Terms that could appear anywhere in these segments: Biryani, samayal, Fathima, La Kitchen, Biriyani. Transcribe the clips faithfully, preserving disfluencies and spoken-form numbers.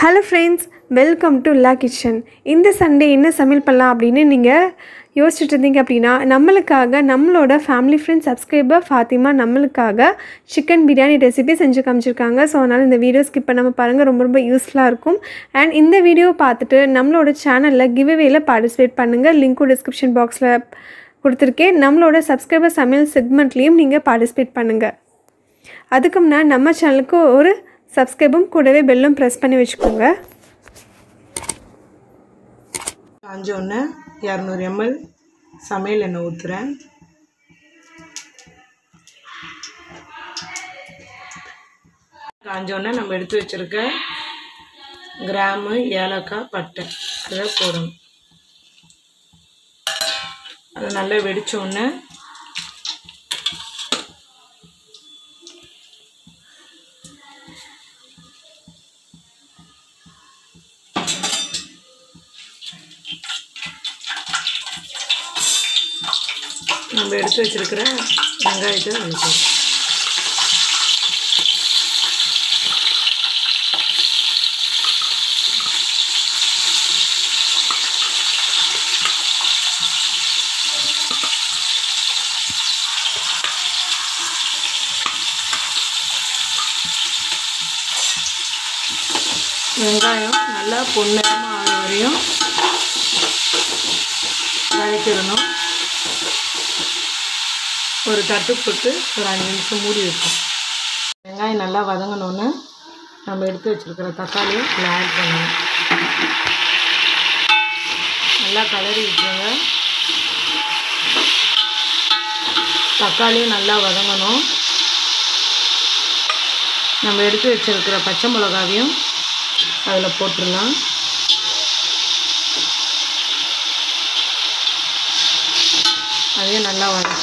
Hello friends, welcome to La Kitchen. இந்த Sunday என்ன சமையல் பண்ணலாம் அப்படினு நீங்க யோசிச்சிட்டு இருந்தீங்க அப்படினா நம்மளுக்காக நம்மளோட family friend subscriber ஃபாத்திமா நம்மளுக்காக chicken biryani recipe செஞ்சு காமிச்சிருக்காங்க. சோ அதனால இந்த வீடியோ ஸ்கிப் பண்ணாம பாருங்க, ரொம்ப ரொம்ப யூஸ்ஃபுல்லா இருக்கும். அண்ட் இந்த வீடியோ பார்த்துட்டு நம்மளோட சேனல்ல giveawayல participate பண்ணுங்க. லிங்க் description boxல கொடுத்திருக்கேன். நம்மளோட subscriber சமையல் செக்மெண்ட்லயும் நீங்க participate பண்ணுங்க. அதுக்கும்னா நம்ம சேனலுக்கு ஒரு subscribe கூடவே பெல்லும் press பண்ணி வெச்சுக்கோங்க. காஞ்சோன two hundred mililiters சமையல் எண்ணெய் ஊத்துறேன். காஞ்சோன நம்ம எடுத்து வச்சிருக்க கிராம், ஏலக்காய், பட்டை இத போடுறோம். அது நல்லா வெடிச்சோனே நம்ம எடுத்து வச்சிருக்கிற வெங்காயத்தை அனுப்புவோம். வெங்காயம் நல்லா பொன்னிறமா ஆகிற வரையும் வதக்கிடணும். ஒரு தட்டு போட்டு ஒரு அஞ்சு நிமிஷம் மூடி வைப்போம். வெங்காயம் நல்லா வதங்கணுன்னு நம்ம எடுத்து வச்சுருக்கிற தக்காளியை ஆட் பண்ணுவோம். நல்லா கலரி விட்டுருங்க. தக்காளியும் நல்லா வதங்கணும். நம்ம எடுத்து வச்சுருக்கிற பச்சை மிளகாவையும் அதில் போட்டுடலாம். அதையும் நல்லா வதக்கிடுங்க.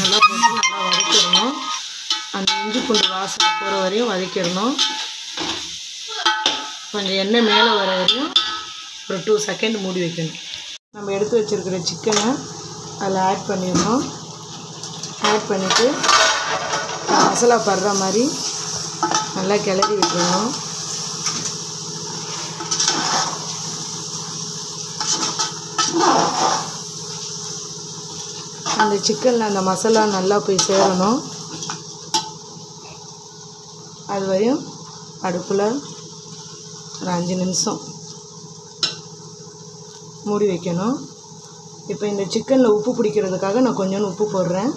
நல்லா போட்டு நல்லா வதக்கிடணும். அந்த இஞ்சி பூண்டு வாசனை போகிற வரையும் வதக்கிடணும். கொஞ்சம் எண்ணெய் மேலே வர வரையும் ஒரு டூ செகண்ட் மூடி வைக்கணும். நம்ம எடுத்து வச்சுருக்கிற சிக்கனை அதில் ஆட் பண்ணிடணும். ஆட் பண்ணிவிட்டு மசாலா படுற மாதிரி நல்லா கிளறி வைக்கணும். அந்த சிக்கனில் அந்த மசாலா நல்லா போய் சேரணும். அது வரையும் அடுப்பில் ஒரு அஞ்சு நிமிஷம் மூடி வைக்கணும். இப்போ இந்த சிக்கனில் உப்பு பிடிக்கிறதுக்காக நான் கொஞ்சோன்னு உப்பு போடுறேன்.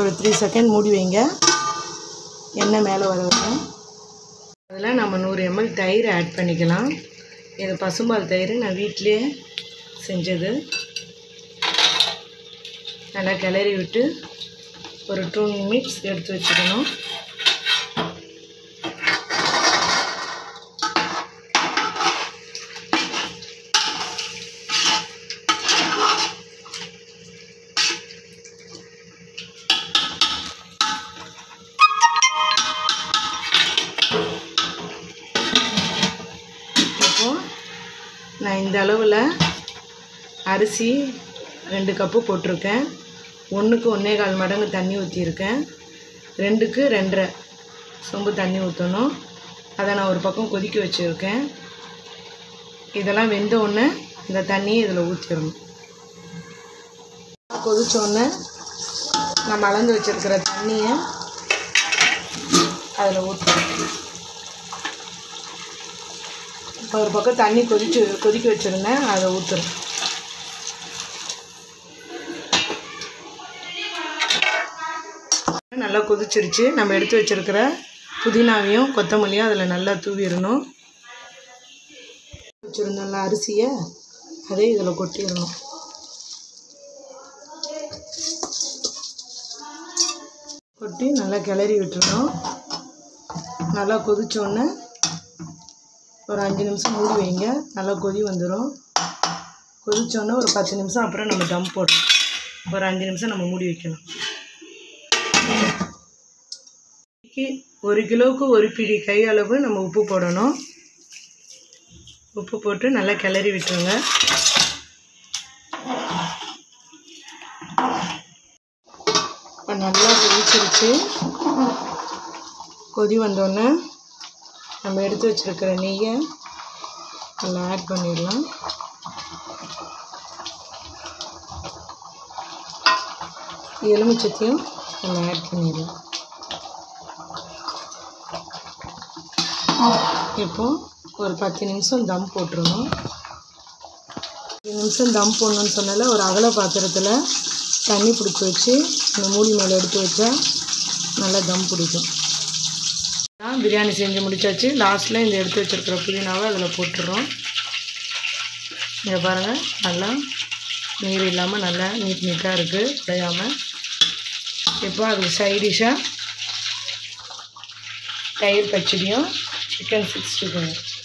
ஒரு த்ரீ செகண்ட் மூடி வைங்க. எண்ணெய் மேலே வரணும். அதில் நம்ம நூறு எம்எல் தயிர் ஆட் பண்ணிக்கலாம். இது பசும்பால் தயிர், நான் வீட்டிலேயே செஞ்சது. நல்லா கிளறி விட்டு ஒரு டூ மினிட்ஸ் எடுத்து வச்சுக்கணும். நான் இந்த அளவில் அரிசி ரெண்டு கப்பு போட்டிருக்கேன். ஒன்றுக்கு ஒன்றே கால் மடங்கு தண்ணி ஊற்றியிருக்கேன். ரெண்டுக்கு ரெண்டரை சொம்பு தண்ணி ஊற்றணும். அதை நான் ஒரு பக்கம் கொதிக்க வச்சுருக்கேன். இதெல்லாம் வெந்த உடனே இந்த தண்ணியை இதில் ஊற்றிடணும். கொதித்தோடனே நம்ம அளந்து வச்சுருக்கிற தண்ணியை அதில் ஊற்றணும். ஒரு பக்கம் தண்ணி கொதிச்சு கொதிக்க வச்சுருந்தேன், அதை ஊற்றுறேன். நல்லா கொதிச்சிருச்சு. நம்ம எடுத்து வச்சுருக்கிற புதினாவையும் கொத்தமல்லியும் அதில் நல்லா தூவிடணும். வச்சுருந்தோம்ல அரிசியை அதே இதில் கொட்டிடணும். கொட்டி நல்லா கிளறி விட்டுருணும். நல்லா கொதிச்சோடனே ஒரு அஞ்சு நிமிஷம் மூடி வைங்க. நல்லா கொதி வந்துடும். கொதிச்சோடனே ஒரு பத்து நிமிஷம் அப்புறம் நம்ம தம் போடணும். ஒரு அஞ்சு நிமிஷம் நம்ம மூடி வைக்கணும். ஒரு கிலோவுக்கு ஒரு பிடி கை அளவு நம்ம உப்பு போடணும். உப்பு போட்டு நல்லா கிளறி விட்டுருங்க. இப்போ நல்லா கொதிச்சிருச்சு. கொதி வந்தோடனே நம்ம எடுத்து வச்சுருக்கிற நெய்யை நல்லா ஆட் பண்ணிடலாம். எலுமிச்சத்தையும் நல்லா ஆட் பண்ணிடலாம். இப்போது ஒரு பத்து நிமிஷம் தம் போட்டுருணும். பத்து நிமிஷம் தம் போடணும்னு சொன்னால ஒரு அகல பாத்திரத்தில் தண்ணி பிடிச்சி வச்சு அந்த மூடி மேலே எடுத்து வச்சா நல்லா தம் பிடிக்கும். நான் பிரியாணி செஞ்சு முடித்தாச்சு. லாஸ்ட்டில் இந்த எடுத்து வச்சுருக்கிற புதினாவை அதில் போட்டுடுறோம். இதை பாருங்கள், நல்லா நீர் இல்லாமல் நல்லா நீட் நீட்டாக இருக்குது உடையாமல். இப்போ அதுக்கு சைடிஷாக தயிர் பச்சடியும் சிக்கன் சிக்ஸ்டி ஃபைவ்.